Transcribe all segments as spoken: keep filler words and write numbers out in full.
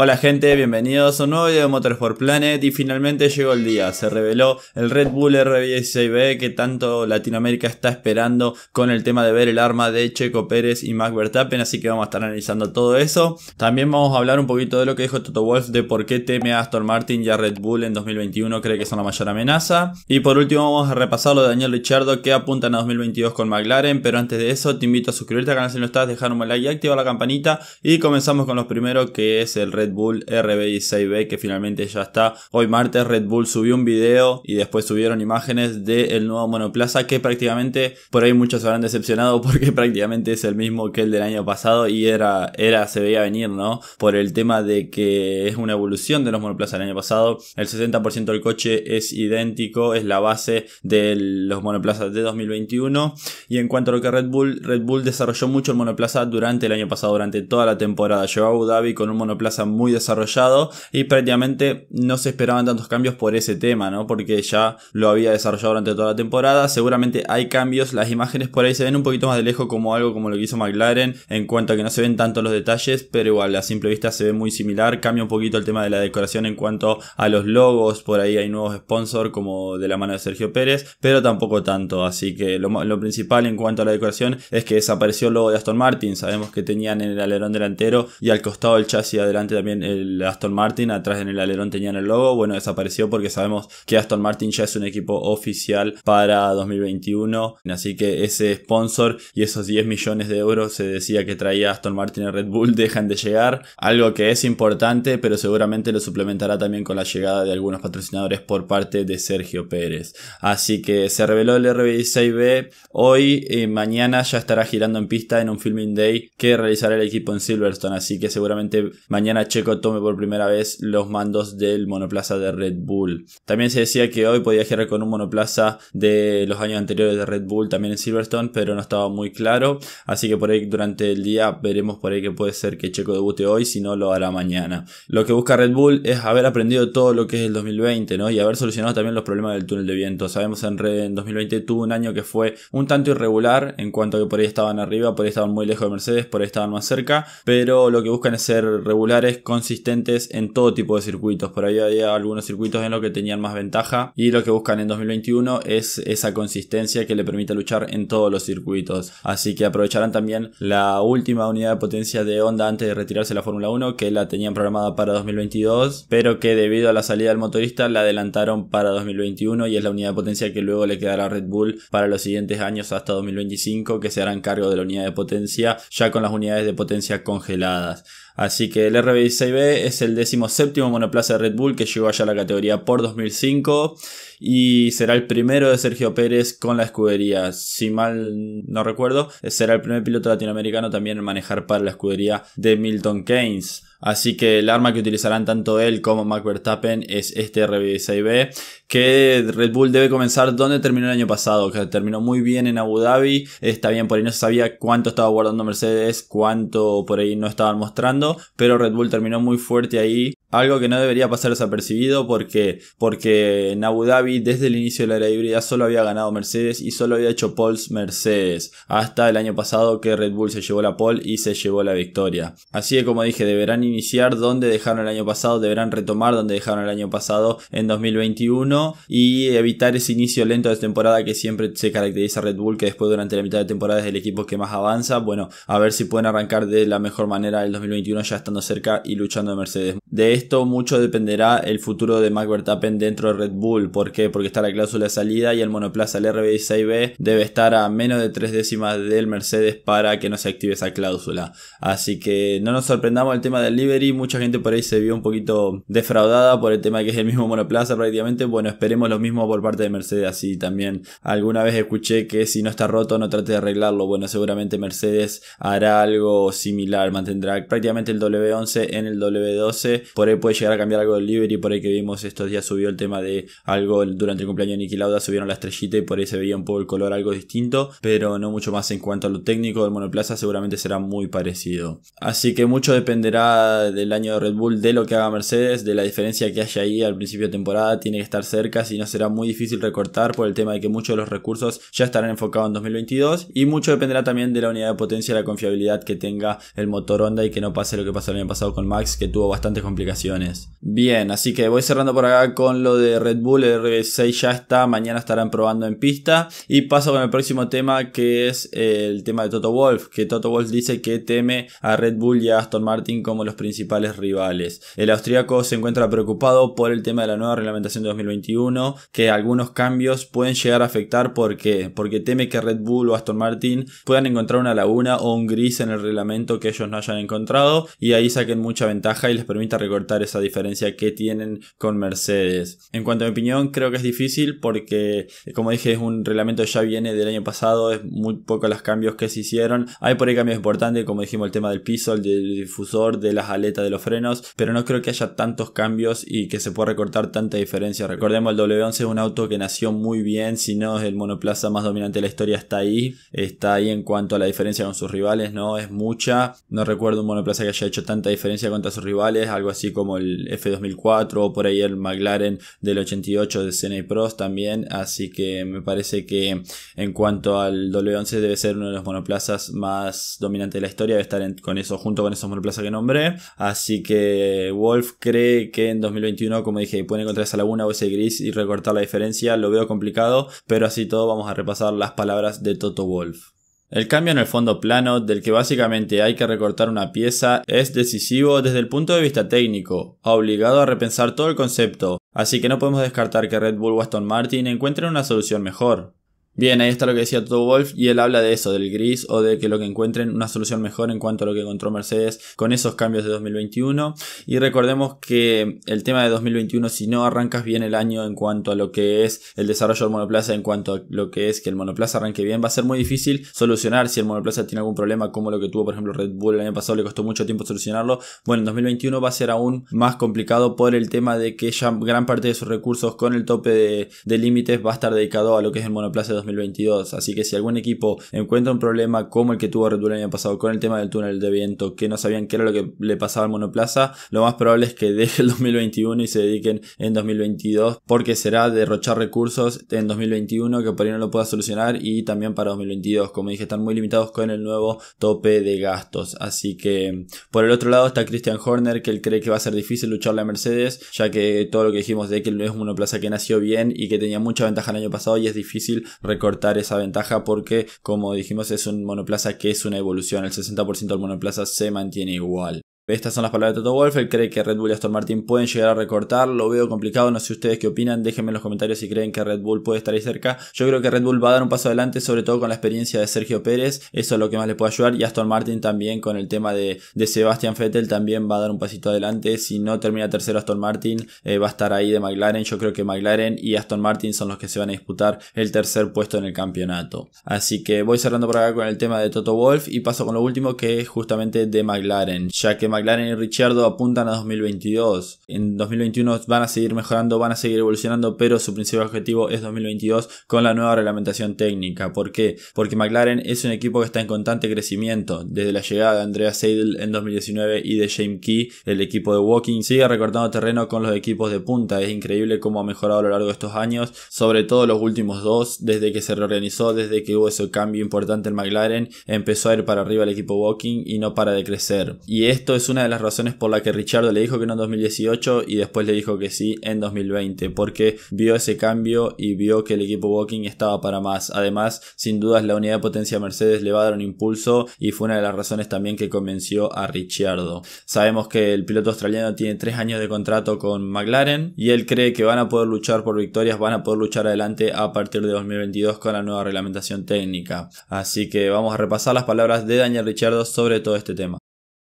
Hola gente, bienvenidos a un nuevo video de Motorsport Planet y finalmente llegó el día, se reveló el Red Bull R B dieciséis B que tanto Latinoamérica está esperando con el tema de ver el arma de Checo Pérez y Max Verstappen, así que vamos a estar analizando todo eso. También vamos a hablar un poquito de lo que dijo Toto Wolff de por qué teme a Aston Martin y a Red Bull en dos mil veintiuno, cree que son la mayor amenaza. Y por último vamos a repasar lo de Daniel Ricciardo que apuntan a dos mil veintidós con McLaren, pero antes de eso te invito a suscribirte al canal si no estás, dejar un buen like y activar la campanita y comenzamos con los primeros que es el Red Bull Red Bull R B dieciséis B que finalmente ya está. Hoy martes Red Bull subió un video y después subieron imágenes del nuevo monoplaza que prácticamente por ahí muchos se habrán decepcionado porque prácticamente es el mismo que el del año pasado y era, era se veía venir, ¿no? Por el tema de que es una evolución de los monoplazas del año pasado. El sesenta por ciento del coche es idéntico, es la base de los monoplazas de dos mil veintiuno. Y en cuanto a lo que Red Bull, Red Bull desarrolló mucho el monoplaza durante el año pasado, durante toda la temporada. Llegó a Abu Dhabi con un monoplaza muy desarrollado y prácticamente no se esperaban tantos cambios por ese tema, ¿no? Porque ya lo había desarrollado durante toda la temporada. Seguramente hay cambios, las imágenes por ahí se ven un poquito más de lejos como algo como lo que hizo McLaren en cuanto a que no se ven tanto los detalles, pero igual a simple vista se ve muy similar. Cambia un poquito el tema de la decoración en cuanto a los logos, por ahí hay nuevos sponsors como de la mano de Sergio Pérez, pero tampoco tanto, así que lo, lo principal en cuanto a la decoración es que desapareció el logo de Aston Martin. Sabemos que tenían en el alerón delantero y al costado del chasis adelante también el Aston Martin, atrás en el alerón tenían el logo. Bueno, desapareció porque sabemos que Aston Martin ya es un equipo oficial para dos mil veintiuno, así que ese sponsor y esos diez millones de euros se decía que traía Aston Martin a Red Bull dejan de llegar, algo que es importante, pero seguramente lo suplementará también con la llegada de algunos patrocinadores por parte de Sergio Pérez. Así que se reveló el R B dieciséis B hoy y mañana ya estará girando en pista en un filming day que realizará el equipo en Silverstone, así que seguramente mañana Checo tome por primera vez los mandos del monoplaza de Red Bull. También se decía que hoy podía girar con un monoplaza de los años anteriores de Red Bull también en Silverstone, pero no estaba muy claro, así que por ahí durante el día veremos por ahí que puede ser que Checo debute hoy, si no lo hará mañana. Lo que busca Red Bull es haber aprendido todo lo que es el dos mil veinte, ¿no? Y haber solucionado también los problemas del túnel de viento. Sabemos en, Red, en dos mil veinte tuvo un año que fue un tanto irregular en cuanto a que por ahí estaban arriba, por ahí estaban muy lejos de Mercedes, por ahí estaban más cerca, pero lo que buscan es ser regulares, consistentes en todo tipo de circuitos. Por ahí había algunos circuitos en los que tenían más ventaja y lo que buscan en dos mil veintiuno es esa consistencia que le permite luchar en todos los circuitos, así que aprovecharán también la última unidad de potencia de Honda antes de retirarse la Fórmula uno, que la tenían programada para dos mil veintidós, pero que debido a la salida del motorista la adelantaron para dos mil veintiuno y es la unidad de potencia que luego le quedará a Red Bull para los siguientes años hasta dos mil veinticinco, que se harán cargo de la unidad de potencia ya con las unidades de potencia congeladas. Así que el R B dieciséis B es el decimoséptimo monoplaza de Red Bull que llegó allá a la categoría por dos mil cinco y será el primero de Sergio Pérez con la escudería. Si mal no recuerdo, será el primer piloto latinoamericano también en manejar para la escudería de Milton Keynes. Así que el arma que utilizarán tanto él como Max Verstappen es este R B dieciséis B, que Red Bull debe comenzar donde terminó el año pasado, que terminó muy bien en Abu Dhabi. Está bien, por ahí no se sabía cuánto estaba guardando Mercedes, cuánto por ahí no estaban mostrando, pero Red Bull terminó muy fuerte ahí. Algo que no debería pasar desapercibido porque, porque en Abu Dhabi desde el inicio de la era híbrida solo había ganado Mercedes y solo había hecho poles Mercedes, hasta el año pasado que Red Bull se llevó la pole y se llevó la victoria. Así que como dije, deberán iniciar donde dejaron el año pasado, deberán retomar donde dejaron el año pasado en dos mil veintiuno y evitar ese inicio lento de temporada que siempre se caracteriza a Red Bull, que después durante la mitad de temporada es el equipo que más avanza. Bueno, a ver si pueden arrancar de la mejor manera el dos mil veintiuno ya estando cerca y luchando de Mercedes. De esto mucho dependerá el futuro de Max Verstappen dentro de Red Bull. ¿Por qué? Porque está la cláusula de salida y el monoplaza, el R B dieciséis B, debe estar a menos de tres décimas del Mercedes para que no se active esa cláusula. Así que no nos sorprendamos el tema del livery. Mucha gente por ahí se vio un poquito defraudada por el tema de que es el mismo monoplaza prácticamente. Bueno, esperemos lo mismo por parte de Mercedes. Así también alguna vez escuché que si no está roto no trate de arreglarlo. Bueno, seguramente Mercedes hará algo similar, mantendrá prácticamente el W once en el W doce. Por Por ahí puede llegar a cambiar algo del livery, por ahí que vimos estos días subió el tema de algo durante el cumpleaños de Niki Lauda, subieron la estrellita y por ahí se veía un poco el color algo distinto, pero no mucho más en cuanto a lo técnico del monoplaza, seguramente será muy parecido. Así que mucho dependerá del año de Red Bull, de lo que haga Mercedes, de la diferencia que haya ahí al principio de temporada, tiene que estar cerca, si no será muy difícil recortar por el tema de que muchos de los recursos ya estarán enfocados en dos mil veintidós y mucho dependerá también de la unidad de potencia y la confiabilidad que tenga el motor Honda y que no pase lo que pasó el año pasado con Max, que tuvo bastantes complicaciones. Bien, así que voy cerrando por acá con lo de Red Bull. El R B seis ya está, mañana estarán probando en pista. Y paso con el próximo tema, que es el tema de Toto Wolff, que Toto Wolff dice que teme a Red Bull y a Aston Martin como los principales rivales. El austríaco se encuentra preocupado por el tema de la nueva reglamentación de dos mil veintiuno, que algunos cambios pueden llegar a afectar. ¿Por qué? Porque teme que Red Bull o Aston Martin puedan encontrar una laguna o un gris en el reglamento que ellos no hayan encontrado, y ahí saquen mucha ventaja y les permita recortar esa diferencia que tienen con Mercedes. En cuanto a mi opinión, creo que es difícil porque, como dije, es un reglamento que ya viene del año pasado, es muy poco los cambios que se hicieron. Hay por ahí cambios importantes, como dijimos, el tema del piso, el del difusor, de las aletas, de los frenos, pero no creo que haya tantos cambios y que se pueda recortar tanta diferencia. Recordemos, el W once es un auto que nació muy bien, si no es el monoplaza más dominante de la historia, está ahí, está ahí en cuanto a la diferencia con sus rivales, no es mucha. No recuerdo un monoplaza que haya hecho tanta diferencia contra sus rivales, algo así como el F dos mil cuatro o por ahí el McLaren del ochenta y ocho de Senna y Prost también, así que me parece que en cuanto al W once debe ser uno de los monoplazas más dominantes de la historia, debe estar en, con eso, junto con esos monoplazas que nombré, así que Wolff cree que en dos mil veintiuno, como dije, pueden encontrar esa laguna o ese gris y recortar la diferencia. Lo veo complicado, pero así todo vamos a repasar las palabras de Toto Wolff. El cambio en el fondo plano, del que básicamente hay que recortar una pieza, es decisivo desde el punto de vista técnico, ha obligado a repensar todo el concepto, así que no podemos descartar que Red Bull o Aston Martin encuentren una solución mejor. Bien, ahí está lo que decía Toto Wolff, y él habla de eso, del gris, o de que lo que encuentren una solución mejor en cuanto a lo que encontró Mercedes con esos cambios de dos mil veintiuno. Y recordemos que el tema de dos mil veintiuno, si no arrancas bien el año en cuanto a lo que es el desarrollo del monoplaza, en cuanto a lo que es que el monoplaza arranque bien, va a ser muy difícil solucionar si el monoplaza tiene algún problema, como lo que tuvo por ejemplo Red Bull el año pasado, le costó mucho tiempo solucionarlo. Bueno, en dos mil veintiuno va a ser aún más complicado por el tema de que ya gran parte de sus recursos con el tope de, de límites va a estar dedicado a lo que es el monoplaza de dos mil veintidós, así que si algún equipo encuentra un problema como el que tuvo Red Bull el año pasado con el tema del túnel de viento, que no sabían qué era lo que le pasaba al monoplaza, lo más probable es que deje el dos mil veintiuno y se dediquen en dos mil veintidós, porque será derrochar recursos en dos mil veintiuno que por ahí no lo pueda solucionar, y también para dos mil veintidós, como dije, están muy limitados con el nuevo tope de gastos. Así que por el otro lado está Christian Horner, que él cree que va a ser difícil lucharle a Mercedes, ya que todo lo que dijimos de que es un monoplaza que nació bien y que tenía mucha ventaja el año pasado, y es difícil recortar esa ventaja porque, como dijimos, es un monoplaza que es una evolución, el sesenta por ciento del monoplaza se mantiene igual. Estas son las palabras de Toto Wolff, él cree que Red Bull y Aston Martin pueden llegar a recortar, lo veo complicado, no sé ustedes qué opinan, déjenme en los comentarios si creen que Red Bull puede estar ahí cerca. Yo creo que Red Bull va a dar un paso adelante, sobre todo con la experiencia de Sergio Pérez, eso es lo que más le puede ayudar, y Aston Martin también con el tema de, de Sebastián Vettel también va a dar un pasito adelante. Si no termina tercero Aston Martin, eh, va a estar ahí de McLaren, yo creo que McLaren y Aston Martin son los que se van a disputar el tercer puesto en el campeonato. Así que voy cerrando por acá con el tema de Toto Wolff y paso con lo último, que es justamente de McLaren, ya que McLaren y Ricciardo apuntan a dos mil veintidós. En dos mil veintiuno van a seguir mejorando, van a seguir evolucionando, pero su principal objetivo es dos mil veintidós con la nueva reglamentación técnica. ¿Por qué? Porque McLaren es un equipo que está en constante crecimiento. Desde la llegada de Andrea Seidel en dos mil diecinueve y de James Key, el equipo de Woking sigue recortando terreno con los equipos de punta. Es increíble cómo ha mejorado a lo largo de estos años, sobre todo los últimos dos, desde que se reorganizó, desde que hubo ese cambio importante en McLaren, empezó a ir para arriba el equipo Woking y no para de crecer. Y esto es una de las razones por la que Ricciardo le dijo que no en dos mil dieciocho y después le dijo que sí en dos mil veinte, porque vio ese cambio y vio que el equipo Woking estaba para más. Además, sin dudas, la unidad de potencia Mercedes le va a dar un impulso y fue una de las razones también que convenció a Ricciardo. Sabemos que el piloto australiano tiene tres años de contrato con McLaren y él cree que van a poder luchar por victorias, van a poder luchar adelante a partir de dos mil veintidós con la nueva reglamentación técnica. Así que vamos a repasar las palabras de Daniel Ricciardo sobre todo este tema.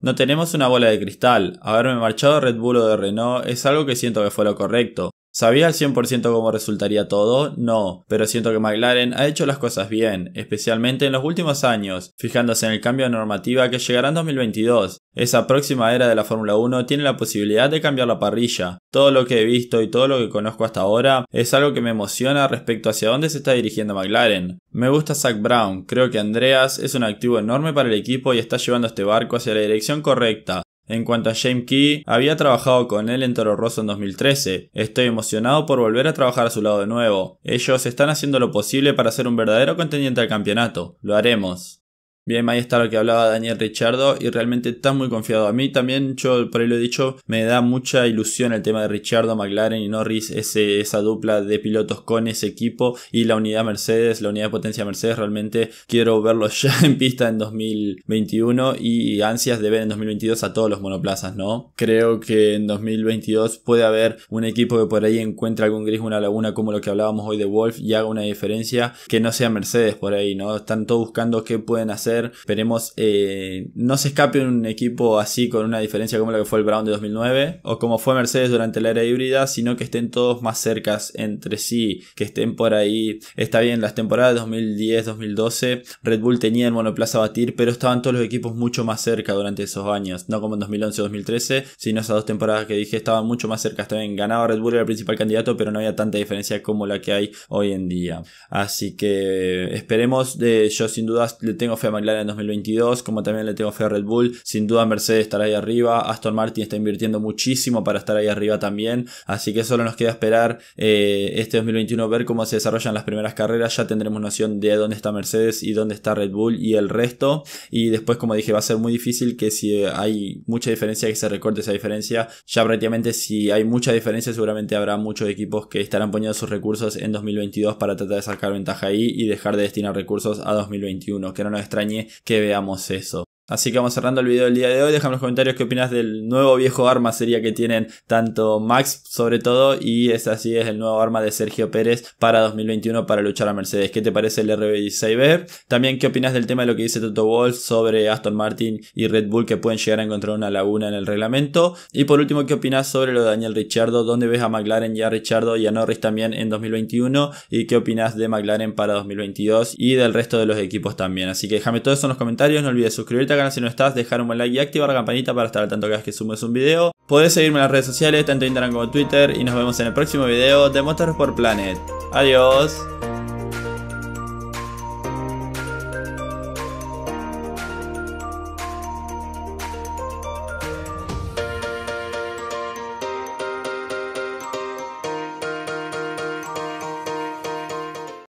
No tenemos una bola de cristal, haberme marchado de Red Bull o de Renault es algo que siento que fue lo correcto. ¿Sabía al cien por ciento cómo resultaría todo? No, pero siento que McLaren ha hecho las cosas bien, especialmente en los últimos años, fijándose en el cambio de normativa que llegará en dos mil veintidós. Esa próxima era de la Fórmula uno tiene la posibilidad de cambiar la parrilla. Todo lo que he visto y todo lo que conozco hasta ahora es algo que me emociona respecto hacia dónde se está dirigiendo McLaren. Me gusta Zak Brown, creo que Andreas es un activo enorme para el equipo y está llevando este barco hacia la dirección correcta. En cuanto a James Key, había trabajado con él en Toro Rosso en dos mil trece. Estoy emocionado por volver a trabajar a su lado de nuevo. Ellos están haciendo lo posible para ser un verdadero contendiente al campeonato. Lo haremos. Bien, ahí está lo que hablaba Daniel Ricciardo y realmente está muy confiado. A mí también, yo por ahí lo he dicho, me da mucha ilusión el tema de Ricciardo, McLaren y Norris, ese, esa dupla de pilotos con ese equipo y la unidad Mercedes, la unidad de potencia Mercedes. Realmente quiero verlos ya en pista en dos mil veintiuno y ansias de ver en dos mil veintidós a todos los monoplazas, ¿no? Creo que en dos mil veintidós puede haber un equipo que por ahí encuentre algún gris, una laguna como lo que hablábamos hoy de Wolff y haga una diferencia que no sea Mercedes por ahí, ¿no? Están todos buscando qué pueden hacer. Esperemos eh, no se escape un equipo así con una diferencia como la que fue el Brown de dos mil nueve o como fue Mercedes durante la era híbrida, sino que estén todos más cercas entre sí, que estén por ahí. Está bien, las temporadas dos mil diez dos mil doce Red Bull tenía el monoplaza a batir, pero estaban todos los equipos mucho más cerca durante esos años, no como en dos mil once dos mil trece, sino esas dos temporadas que dije estaban mucho más cerca. También ganaba Red Bull, era el principal candidato, pero no había tanta diferencia como la que hay hoy en día. Así que esperemos, de, yo sin duda le tengo fe a McLaren en dos mil veintidós, como también le tengo fe a Red Bull. Sin duda Mercedes estará ahí arriba, Aston Martin está invirtiendo muchísimo para estar ahí arriba también, así que solo nos queda esperar eh, este dos mil veintiuno, ver cómo se desarrollan las primeras carreras. Ya tendremos noción de dónde está Mercedes y dónde está Red Bull y el resto, y después, como dije, va a ser muy difícil que si hay mucha diferencia que se recorte esa diferencia. Ya prácticamente si hay mucha diferencia seguramente habrá muchos equipos que estarán poniendo sus recursos en dos mil veintidós para tratar de sacar ventaja ahí y dejar de destinar recursos a dos mil veintiuno, que no nos está que veamos eso. Así que vamos cerrando el video del día de hoy. Déjame en los comentarios qué opinas del nuevo viejo arma sería que tienen tanto Max sobre todo y es así es el nuevo arma de Sergio Pérez para dos mil veintiuno para luchar a Mercedes. ¿Qué te parece el R B dieciséis B? También qué opinas del tema de lo que dice Toto Wolff sobre Aston Martin y Red Bull que pueden llegar a encontrar una laguna en el reglamento. Y por último, ¿qué opinas sobre lo de Daniel Ricciardo? ¿Dónde ves a McLaren y a Ricciardo y a Norris también en dos mil veintiuno? ¿Y qué opinas de McLaren para dos mil veintidós y del resto de los equipos también? Así que déjame todo eso en los comentarios. No olvides suscribirte canal si no estás, dejar un buen like y activar la campanita para estar al tanto cada vez que subes un video. Podés seguirme en las redes sociales, tanto Instagram como Twitter, y nos vemos en el próximo video de Motorsport Planet. Adiós.